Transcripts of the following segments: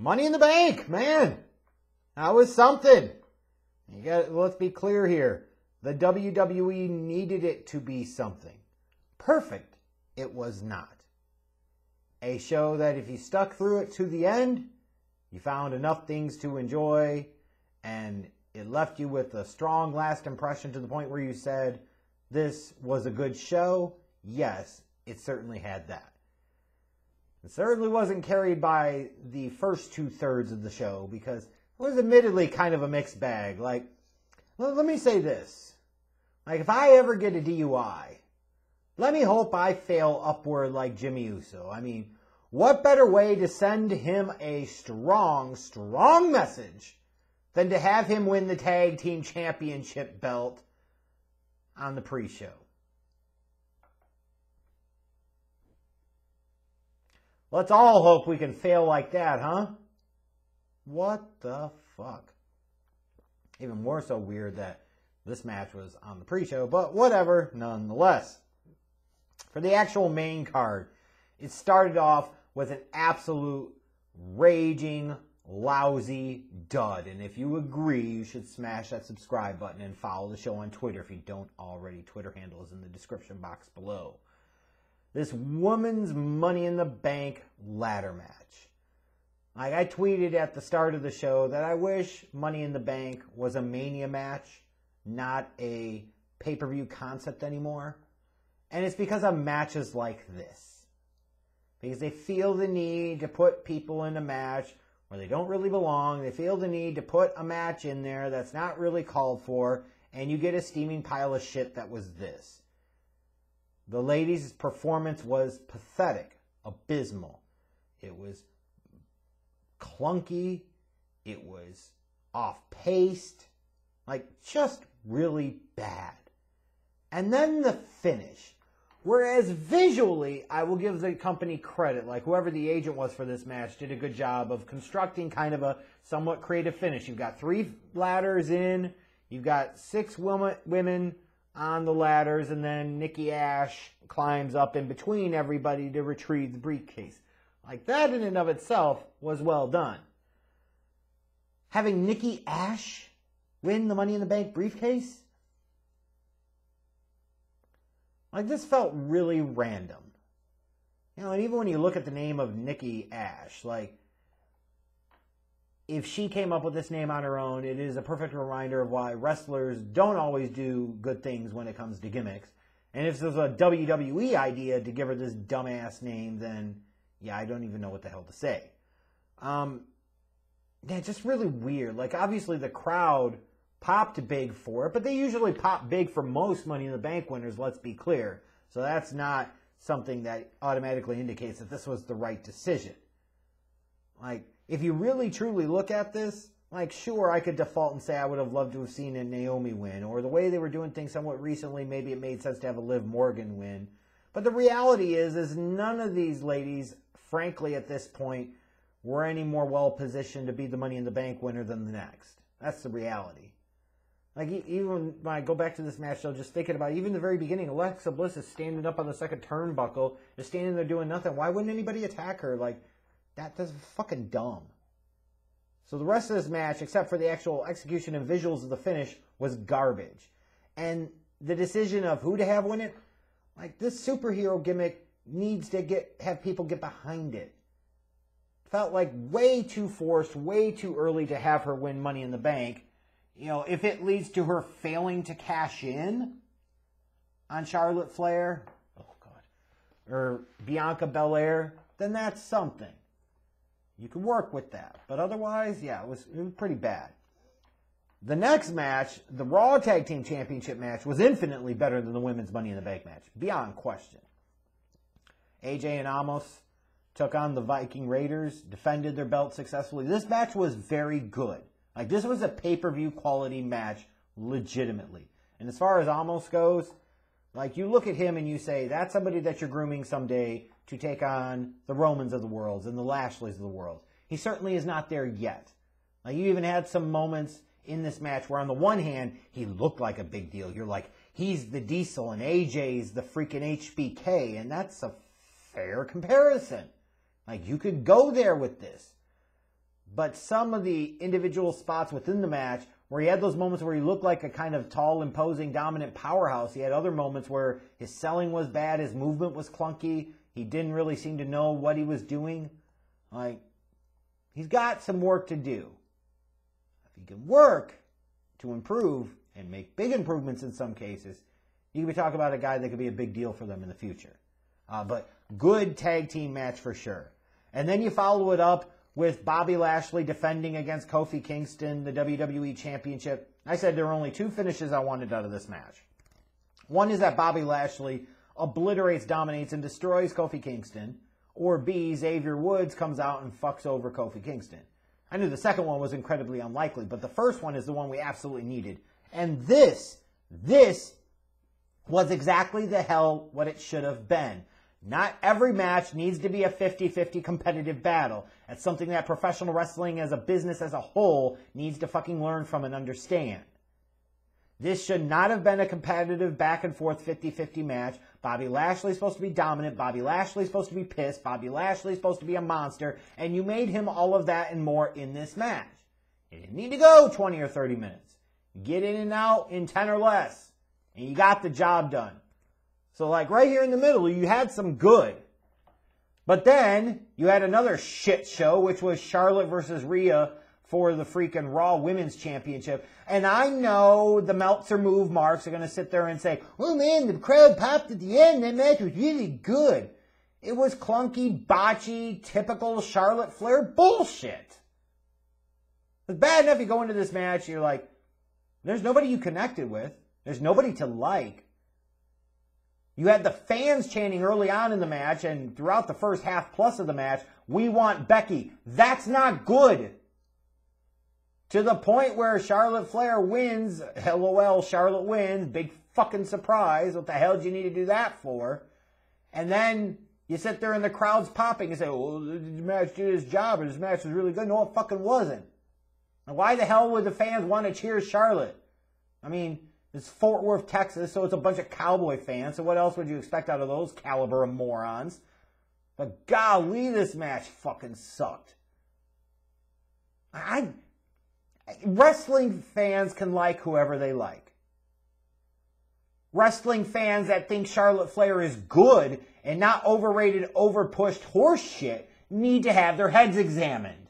Money in the Bank, man. That was something. You got. Let's be clear here. The WWE needed it to be something. Perfect. It was not. A show that if you stuck through it to the end, you found enough things to enjoy, and it left you with a strong last impression to the point where you said, this was a good show. Yes, it certainly had that. It certainly wasn't carried by the first two-thirds of the show, because it was admittedly kind of a mixed bag. Like, let me say this. Like, if I ever get a DUI, let me hope I fail upward like Jimmy Uso. I mean, what better way to send him a strong, strong message than to have him win the Tag Team Championship belt on the pre-show? Let's all hope we can fail like that, huh? What the fuck? Even more so weird that this match was on the pre-show, but whatever, nonetheless. For the actual main card, it started off with an absolute raging, lousy dud. And if you agree, you should smash that subscribe button and follow the show on Twitter if you don't already. Twitter handle is in the description box below. This woman's Money in the Bank ladder match. Like, I tweeted at the start of the show that I wish Money in the Bank was a Mania match, not a pay-per-view concept anymore. And it's because of matches like this. Because they feel the need to put people in a match where they don't really belong. They feel the need to put a match in there that's not really called for. And you get a steaming pile of shit that was this. The ladies' performance was pathetic. Abysmal. It was clunky. It was off-paced. Like, just really bad. And then the finish. Whereas visually, I will give the company credit. Like, whoever the agent was for this match did a good job of constructing kind of a somewhat creative finish. You've got 3 ladders in. You've got 6 women on the ladders. And then Nikki Ash climbs up in between everybody to retrieve the briefcase. Like, that in and of itself was well done. Having Nikki Ash win the Money in the Bank briefcase? Like, this felt really random. You know, and even when you look at the name of Nikki Ash, like, if she came up with this name on her own, it is a perfect reminder of why wrestlers don't always do good things when it comes to gimmicks. And if this was a WWE idea to give her this dumbass name, then, yeah, I don't even know what the hell to say. Yeah, just really weird. Like, obviously the crowd popped big for it, but they usually pop big for most Money in the Bank winners, let's be clear. So that's not something that automatically indicates that this was the right decision. Like, if you really truly look at this, like, sure, I could default and say I would have loved to have seen a Naomi win, or the way they were doing things somewhat recently, maybe it made sense to have a Liv Morgan win. But the reality is none of these ladies, frankly, at this point, were any more well-positioned to be the Money in the Bank winner than the next. That's the reality. Like, even when I go back to this match, though, just thinking about it, even the very beginning, Alexa Bliss is standing up on the second turnbuckle, just standing there doing nothing. Why wouldn't anybody attack her? Like, that's fucking dumb. So the rest of this match, except for the actual execution and visuals of the finish, was garbage. And the decision of who to have win it, like, this superhero gimmick needs to have people get behind it. Felt like way too forced, way too early to have her win Money in the Bank. You know, if it leads to her failing to cash in on Charlotte Flair, oh God, or Bianca Belair, then that's something. You can work with that. But otherwise, yeah, it was pretty bad. The next match, the Raw Tag Team Championship match, was infinitely better than the Women's Money in the Bank match, beyond question. AJ and Amos took on the Viking Raiders, defended their belt successfully. This match was very good. Like, this was a pay-per-view quality match, legitimately. And as far as Amos goes, like, you look at him and you say, that's somebody that you're grooming someday to take on the Romans of the world and the Lashleys of the world. He certainly is not there yet. Like, you even had some moments in this match where, on the one hand, he looked like a big deal. You're like, he's the Diesel and AJ's the freaking HBK, and that's a fair comparison. Like, you could go there with this. but some of the individual spots within the match where he had those moments where he looked like a kind of tall, imposing, dominant powerhouse. He had other moments where his selling was bad, his movement was clunky, he didn't really seem to know what he was doing. Like, he's got some work to do. If he can work to improve and make big improvements in some cases, you could be talking about a guy that could be a big deal for them in the future. But good tag team match for sure. And then you follow it up with Bobby Lashley defending against Kofi Kingston, the WWE Championship. I said there were only two finishes I wanted out of this match. One is that Bobby Lashley obliterates, dominates, and destroys Kofi Kingston. Or B, Xavier Woods comes out and fucks over Kofi Kingston. I knew the second one was incredibly unlikely, but the first one is the one we absolutely needed. And this was exactly the hell what it should have been. Not every match needs to be a 50-50 competitive battle. That's something that professional wrestling as a business as a whole needs to fucking learn from and understand. This should not have been a competitive back-and-forth 50-50 match. Bobby Lashley's supposed to be dominant. Bobby Lashley's supposed to be pissed. Bobby Lashley's supposed to be a monster. And you made him all of that and more in this match. You didn't need to go 20 or 30 minutes. Get in and out in 10 or less. And you got the job done. So, like, right here in the middle, you had some good. But then, you had another shit show, which was Charlotte versus Rhea for the freaking Raw Women's Championship. And I know the Meltzer move marks are going to sit there and say, oh man, the crowd popped at the end, that match was really good. It was clunky, botchy, typical Charlotte Flair bullshit. It's bad enough you go into this match, you're like, there's nobody you connected with. There's nobody to like. You had the fans chanting early on in the match and throughout the first half plus of the match, we want Becky. That's not good. To the point where Charlotte Flair wins, LOL, Charlotte wins, big fucking surprise, what the hell did you need to do that for? And then you sit there and the crowd's popping and say, well, this match did its job and this match was really good. No, it fucking wasn't. And why the hell would the fans want to cheer Charlotte? I mean, it's Fort Worth, Texas, so it's a bunch of cowboy fans, so what else would you expect out of those caliber of morons? But golly, this match fucking sucked. Wrestling fans can like whoever they like. Wrestling fans that think Charlotte Flair is good and not overrated, overpushed horse shit need to have their heads examined.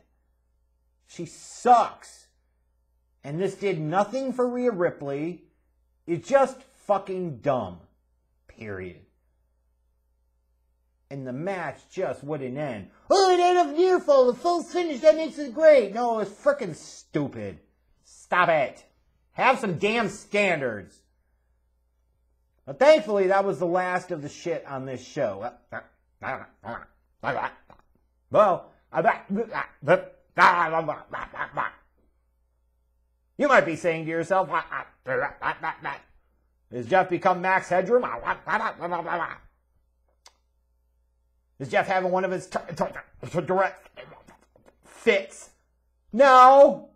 She sucks. And this did nothing for Rhea Ripley. It's just fucking dumb. Period. And the match just wouldn't end. Oh, it ended up near full. The full finish, that makes it great. No, it's freaking stupid. Stop it. Have some damn standards. But thankfully, that was the last of the shit on this show. Well, you might be saying to yourself, has Jeff become Max Headroom? Is Jeff having one of his direct fits? No.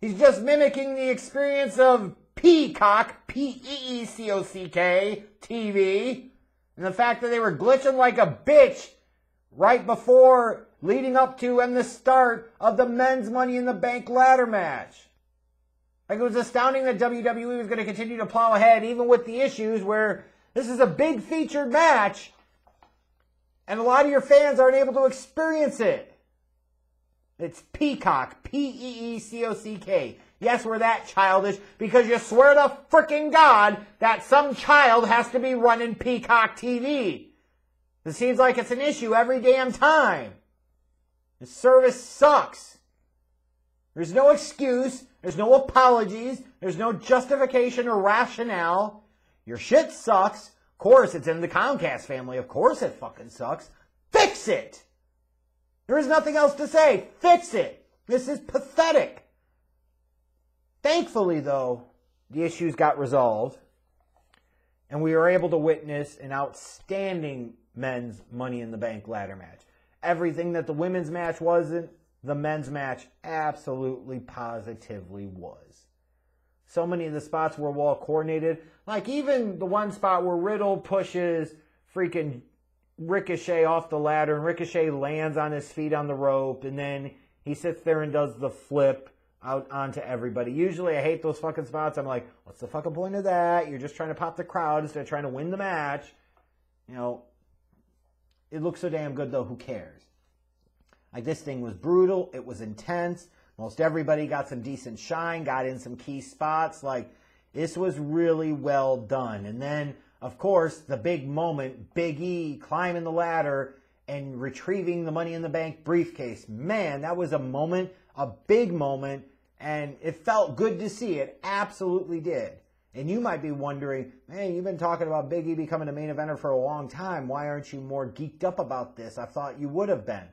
He's just mimicking the experience of Peacock, P-E-E-C-O-C-K, TV. And the fact that they were glitching like a bitch right before, leading up to, and the start of the men's Money in the Bank ladder match. Like, it was astounding that WWE was going to continue to plow ahead, even with the issues where this is a big featured match. And a lot of your fans aren't able to experience it. It's Peacock. P-E-E-C-O-C-K. Yes, we're that childish because you swear to frickin' God that some child has to be running Peacock TV. It seems like it's an issue every damn time. The service sucks. There's no excuse. There's no apologies. There's no justification or rationale. Your shit sucks. Of course, it's in the Comcast family. Of course it fucking sucks. Fix it! There is nothing else to say. Fix it! This is pathetic. Thankfully, though, the issues got resolved, and we were able to witness an outstanding men's Money in the Bank ladder match. Everything that the women's match wasn't, the men's match absolutely positively was. So many of the spots were well coordinated. Like, even the one spot where Riddle pushes freaking Ricochet off the ladder and Ricochet lands on his feet on the rope and then He sits there and does the flip out onto everybody. Usually I hate those fucking spots. I'm like, what's the fucking point of that? You're just trying to pop the crowd instead of trying to win the match. You know, it looks so damn good though, who cares? Like, this thing was brutal. It was intense. Most everybody got some decent shine, got in some key spots. Like, this was really well done. And then, of course, the big moment, Big E climbing the ladder and retrieving the Money in the Bank briefcase. Man, that was a moment, a big moment, and it felt good to see. It absolutely did. And you might be wondering, man, you've been talking about Big E becoming a main eventer for a long time. Why aren't you more geeked up about this? I thought you would have been.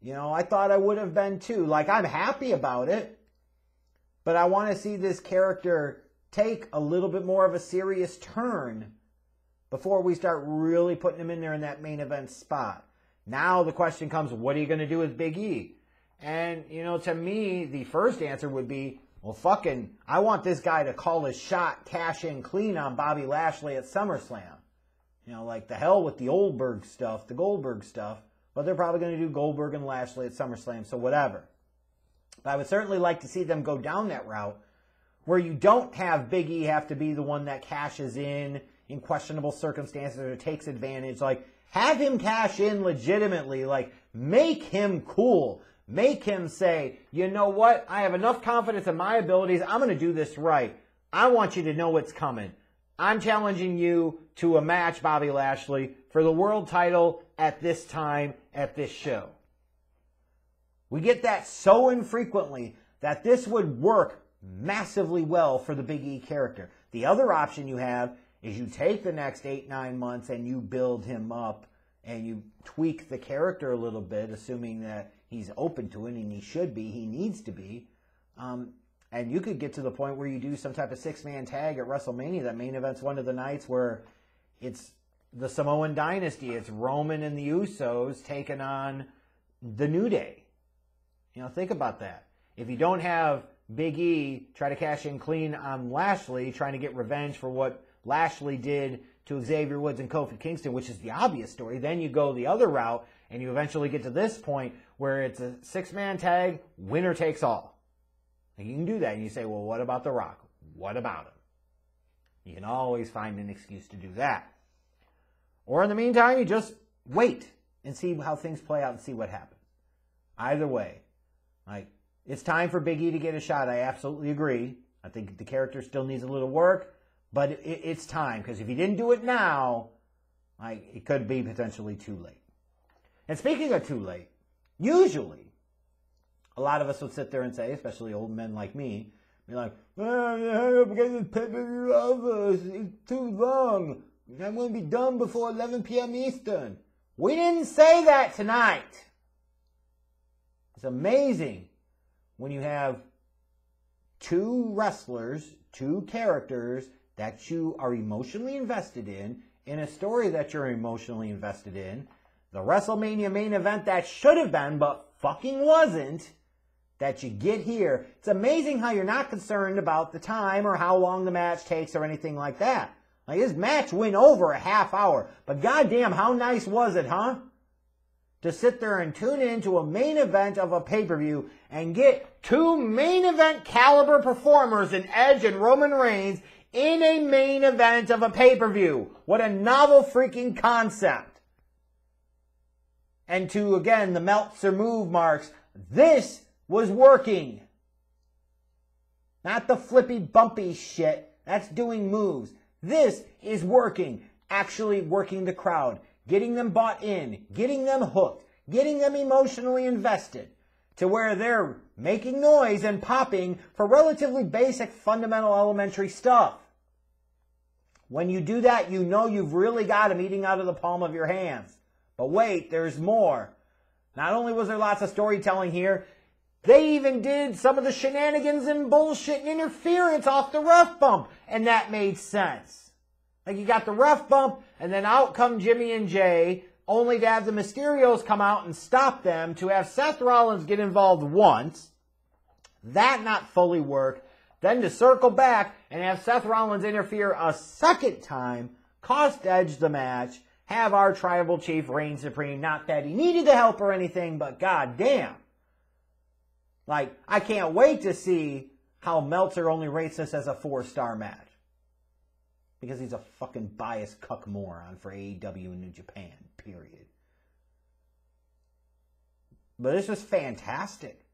You know, I thought I would have been too. Like, I'm happy about it, but I want to see this character take a little bit more of a serious turn before we start really putting him in there in that main event spot. Now the question comes, what are you going to do with Big E? And, you know, to me, the first answer would be, well, fucking, I want this guy to call his shot, cash in clean on Bobby Lashley at SummerSlam. You know, like, the hell with the Goldberg stuff, but they're probably going to do Goldberg and Lashley at SummerSlam, so whatever. But I would certainly like to see them go down that route where you don't have Big E have to be the one that cashes in questionable circumstances or takes advantage. Like, have him cash in legitimately. Like, make him cool. Make him say, you know what? I have enough confidence in my abilities. I'm going to do this right. I want you to know what's coming. I'm challenging you to a match, Bobby Lashley, for the world title at this time, at this show. We get that so infrequently that this would work massively well for the Big E character. The other option you have is you take the next 8-9 months and you build him up and you tweak the character a little bit, assuming that he's open to it, and he should be. He needs to be. And you could get to the point where you do some type of 6-man tag at WrestleMania. That main event's one of the nights where it's the Samoan dynasty. It's Roman and the Usos taking on the New Day. You know, think about that. If you don't have Big E try to cash in clean on Lashley, trying to get revenge for what Lashley did to Xavier Woods and Kofi Kingston, which is the obvious story, then you go the other route, and you eventually get to this point where it's a 6-man tag, winner takes all. And you can do that, and you say, well, what about The Rock? What about him? You can always find an excuse to do that. Or in the meantime, you just wait and see how things play out and see what happens. Either way, like, it's time for Big E to get a shot. I absolutely agree. I think the character still needs a little work, but it's time, because if he didn't do it now, like, it could be potentially too late. And speaking of too late, usually a lot of us would sit there and say, especially old men like me, be like, well, I'm getting pay-per-view, it's too long. I'm going to be done before 11 p.m. Eastern. We didn't say that tonight. It's amazing when you have two wrestlers, two characters that you are emotionally invested in a story that you're emotionally invested in, the WrestleMania main event that should have been but fucking wasn't, that you get here. It's amazing how you're not concerned about the time or how long the match takes or anything like that. Like, this match went over a half hour, but goddamn, how nice was it, huh? To sit there and tune into a main event of a pay-per-view and get two main event caliber performers in Edge and Roman Reigns in a main event of a pay-per-view. What a novel freaking concept. And to, again, the Meltzer move marks, this was working. Not the flippy, bumpy shit. That's doing moves. This is working. Actually working the crowd. Getting them bought in. Getting them hooked. Getting them emotionally invested. To where they're making noise and popping for relatively basic, fundamental, elementary stuff. When you do that, you know you've really got them eating out of the palm of your hands. But wait, there's more. Not only was there lots of storytelling here, they even did some of the shenanigans and bullshit and interference off the ref bump. And that made sense. Like, you got the ref bump, and then out come Jimmy and Jay, only to have the Mysterios come out and stop them, to have Seth Rollins get involved once. That not fully worked. Then to circle back and have Seth Rollins interfere a second time, cost Edge the match, have our Tribal Chief reign supreme. Not that he needed the help or anything, but goddamn. Like, I can't wait to see how Meltzer only rates this as a 4-star match. Because he's a fucking biased cuck moron for AEW and New Japan, period. But this was fantastic.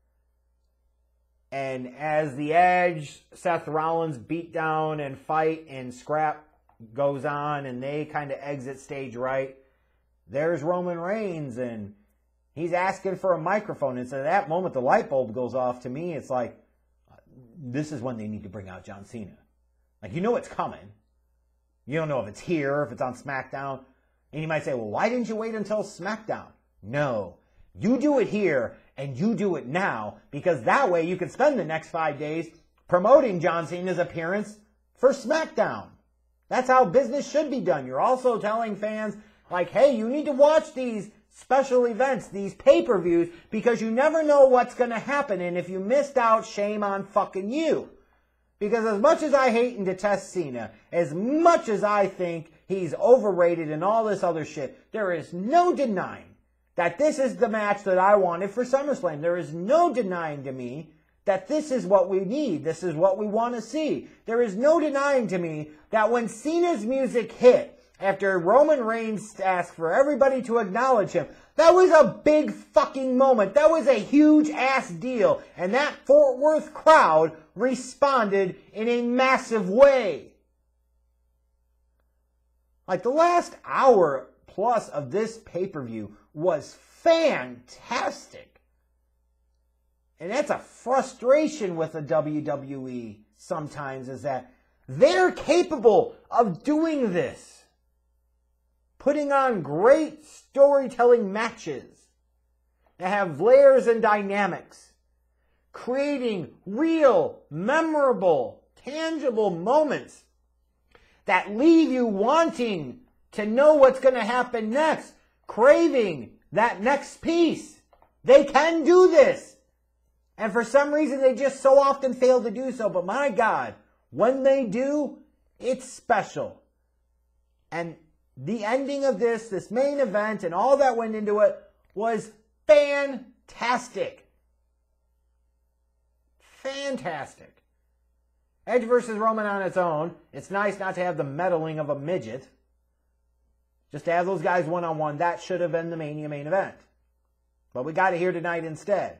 And as the Edge, Seth Rollins beatdown and fight and scrap goes on and they kind of exit stage right, there's Roman Reigns and he's asking for a microphone. And so at that moment, the light bulb goes off to me. It's like, this is when they need to bring out John Cena. Like, you know it's coming. You don't know if it's here, if it's on SmackDown. And you might say, well, why didn't you wait until SmackDown? No. You do it here, and you do it now, because that way you can spend the next 5 days promoting John Cena's appearance for SmackDown. That's how business should be done. You're also telling fans, like, hey, you need to watch these special events, these pay-per-views, because you never know what's going to happen, and if you missed out, shame on fucking you. Because as much as I hate and detest Cena, as much as I think he's overrated and all this other shit, there is no denying that this is the match that I wanted for SummerSlam. There is no denying to me that this is what we need. This is what we want to see. There is no denying to me that when Cena's music hit, after Roman Reigns asked for everybody to acknowledge him, that was a big fucking moment. That was a huge ass deal. And that Fort Worth crowd responded in a massive way. Like, the last hour plus of this pay-per-view was fantastic. And that's a frustration with the WWE sometimes, is that they're capable of doing this. Putting on great storytelling matches that have layers and dynamics. Creating real, memorable, tangible moments that leave you wanting to know what's going to happen next. Craving that next piece. They can do this. And for some reason, they just so often fail to do so. But my God, when they do, it's special. And the ending of this main event and all that went into it was fantastic. Fantastic. Edge versus Roman on its own. It's nice not to have the meddling of a midget. Just to have those guys one-on-one, that should have been the Mania main event. But we got it here tonight instead.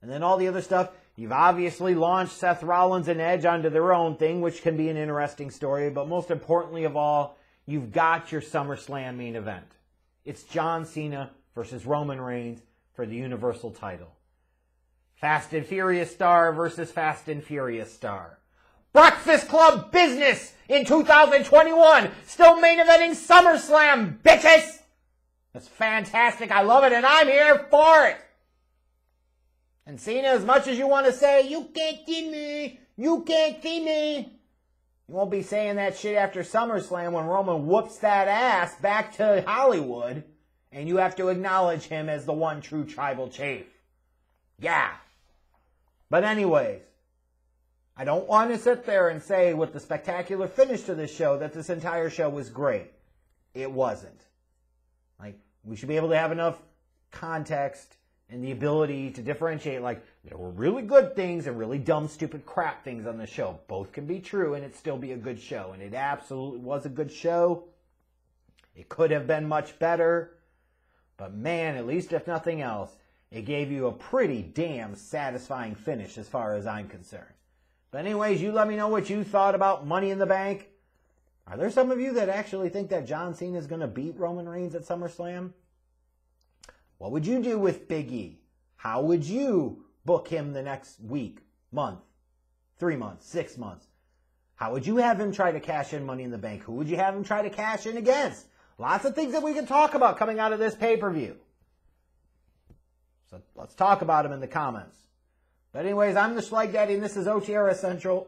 And then all the other stuff, you've obviously launched Seth Rollins and Edge onto their own thing, which can be an interesting story. But most importantly of all, you've got your SummerSlam main event. It's John Cena versus Roman Reigns for the Universal title. Fast and Furious star versus Fast and Furious star. Breakfast Club business in 2021. Still main eventing SummerSlam, bitches. That's fantastic. I love it, and I'm here for it. And Cena, as much as you want to say, you can't see me, you can't see me, you won't be saying that shit after SummerSlam when Roman whoops that ass back to Hollywood, and you have to acknowledge him as the one true Tribal Chief. Yeah. But anyways, I don't want to sit there and say with the spectacular finish to this show that this entire show was great. It wasn't. Like, we should be able to have enough context and the ability to differentiate. Like, there were really good things and really dumb, stupid crap things on the show. Both can be true and it'd still be a good show. And it absolutely was a good show. It could have been much better. But man, at least if nothing else, it gave you a pretty damn satisfying finish as far as I'm concerned. But anyways, you let me know what you thought about Money in the Bank. Are there some of you that actually think that John Cena is going to beat Roman Reigns at SummerSlam? What would you do with Big E? How would you book him the next week, month, 3 months, 6 months? How would you have him try to cash in Money in the Bank? Who would you have him try to cash in against? Lots of things that we can talk about coming out of this pay-per-view. So let's talk about them in the comments. But anyways, I'm the Schlag Daddy, and this is OTR Central.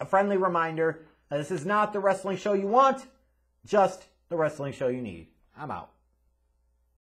A friendly reminder, this is not the wrestling show you want, just the wrestling show you need. I'm out.